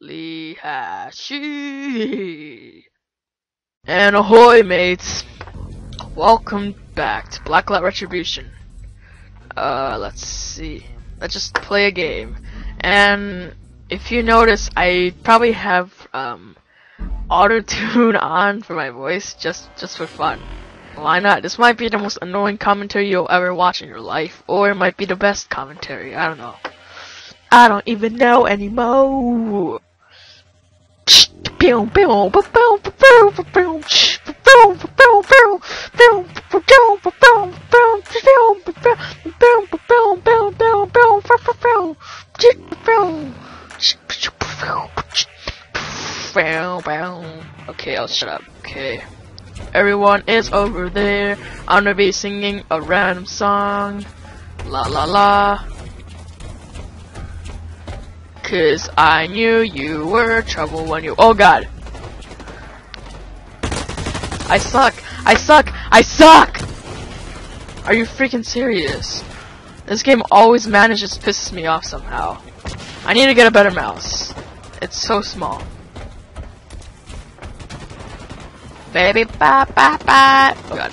Leehashee! And ahoy, mates! Welcome back to Blacklight Retribution. Let's see. Let's just play a game. And if you notice, I probably have Auto-Tune on for my voice just for fun. Why not? This might be the most annoying commentary you'll ever watch in your life, or it might be the best commentary. I don't know. I don't even know anymore. Okay, I'll shut up. Okay. Everyone is over there. I'm gonna be singing a random song. La la la. 'Cause I knew you were trouble when you. Oh god. I suck. I suck. I suck. Are you freaking serious? This game always manages to piss me off somehow. I need to get a better mouse. It's so small. Baby, ba ba ba. Oh god.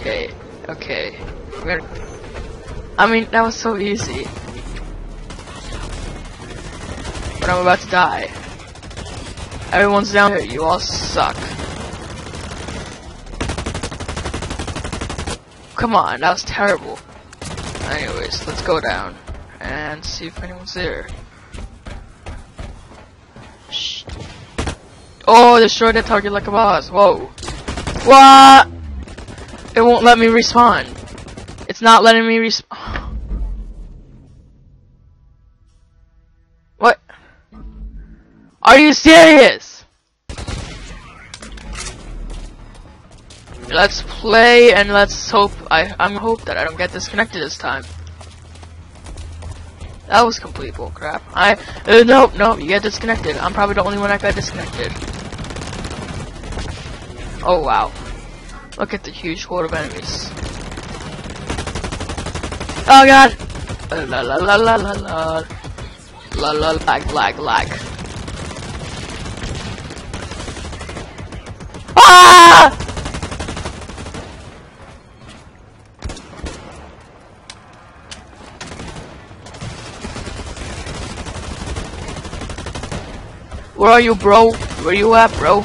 Okay, okay. I mean, that was so easy. But I'm about to die. Everyone's down here. You all suck. Come on, that was terrible. Anyways, let's go down and see if anyone's there. Oh, destroy that target like a boss. Whoa. What? It won't let me respawn. It's not letting me respawn. What? Are you serious? Let's play and let's hope. I'm hope that I don't get disconnected this time. That was complete bullcrap. Nope, you get disconnected. I'm probably the only one that got disconnected. Oh wow. Look at the huge horde of enemies. Oh god! La la la la la la. La la lag. Ah! Where are you, bro? Where you at, bro?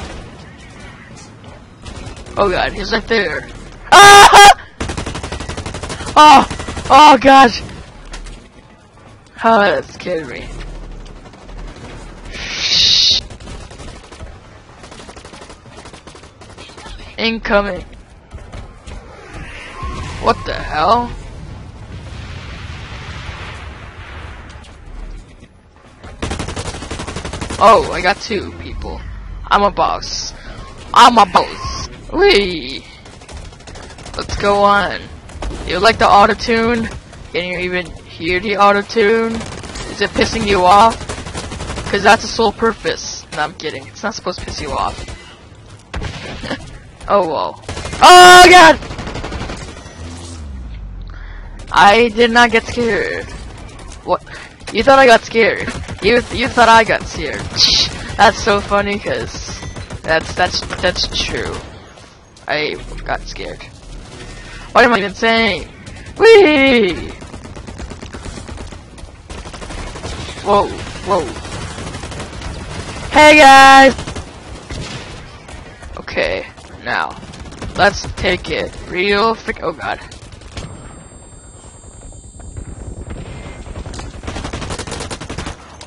Oh god, he's right there. Ah! Oh! Oh god! Oh, that scared me. Incoming. What the hell? Oh, I got two people. I'm a boss. I'm a boss. Wee. Let's go on. You like the auto-tune? Can you even hear the auto-tune? Is it pissing you off? Because that's the sole purpose. No, I'm kidding. It's not supposed to piss you off. Oh, whoa. Oh, god! I did not get scared. What? You thought I got scared. You thought I got scared. That's so funny, 'cause that's true. I got scared. What am I even saying? Whee! Whoa. Hey guys! Okay, now let's take it real frick. Oh god.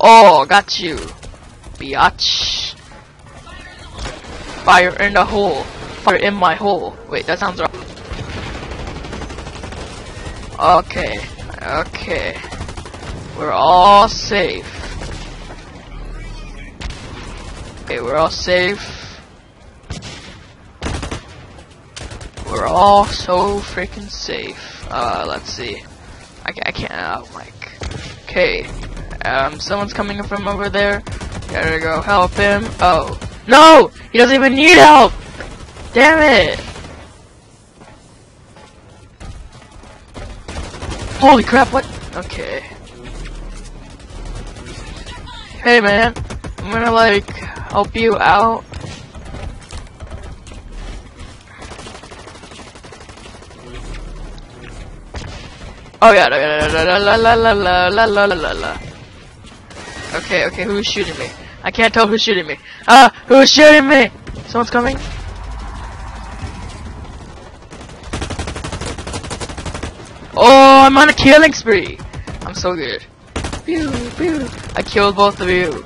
Oh, got you, biatch. Fire in the hole. Fire in my hole. Wait, that sounds wrong. Okay. We're all safe. Okay, we're all safe. We're all so freaking safe. Let's see. I can't. Oh my. Okay. Someone's coming from over there. Gotta go help him. Oh No! He doesn't even need help! Damn it! Holy crap, what? Okay. Hey man, I'm gonna like, help you out. Oh yeah, okay, okay, who's shooting me? I can't tell who's shooting me. Ah, who's shooting me? Someone's coming. Oh, I'm on a killing spree. I'm so good. Pew, pew. I killed both of you.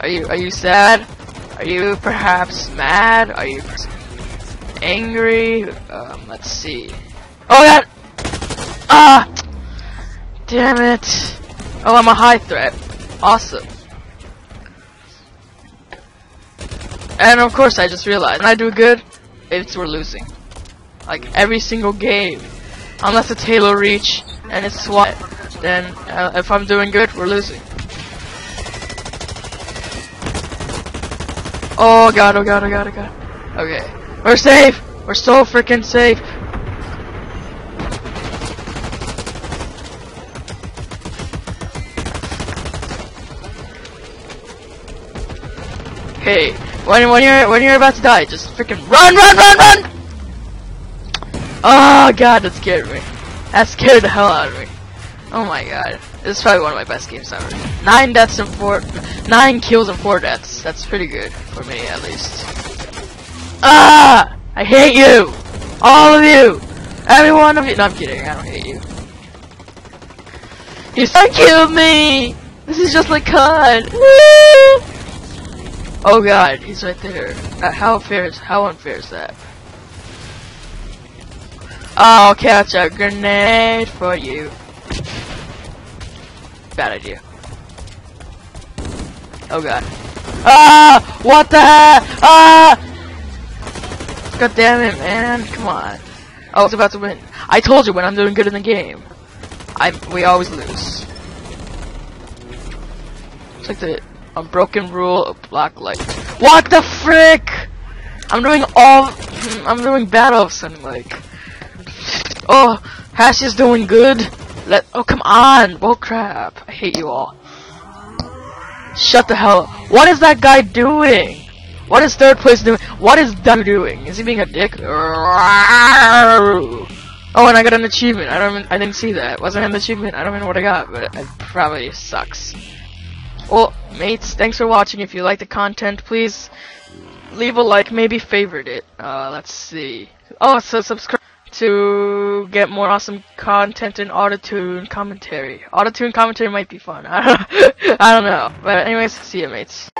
Are you sad? Are you perhaps mad? Are you angry? Let's see. Oh that. Ah. Damn it. Oh, I'm a high threat. Awesome. And of course I just realized when I do good, it's we're losing. Like every single game. Unless it's Halo Reach and it's SWAT, then if I'm doing good, we're losing. Oh god, oh god, oh god, oh god. Okay. We're safe! We're so freaking safe! Hey, when you're about to die, just freaking run! Oh god, that scared me. That scared the hell out of me. Oh my god, this is probably one of my best games ever. 9 kills and 4 deaths. That's pretty good for me, at least. Ah! I hate you, all of you, every one of you. No, I'm kidding. I don't hate you. You still killed me. This is just like COD. Woo! Oh god, he's right there. How unfair is that? I'll catch a grenade for you. Bad idea. Oh god. Ah! What the heck? Ah! God damn it, man. Come on. I was about to win. I told you when I'm doing good in the game. We always lose. It's like the unbroken rule of Blacklight. What the frick? I'm doing bad all of a sudden, like. Oh, Hash is doing good. Oh, come on. Bull crap. I hate you all. Shut the hell up. What is that guy doing? What is third place doing? What is that doing? Is he being a dick? Oh, and I got an achievement. I didn't see that. Wasn't an achievement. I don't even know what I got, but it probably sucks. Well, mates, thanks for watching. If you like the content, please leave a like, maybe favorite it. Let's see. Oh, so subscribe to get more awesome content and Auto-Tune commentary. Auto-Tune commentary might be fun. I don't know. But anyways, see you, mates.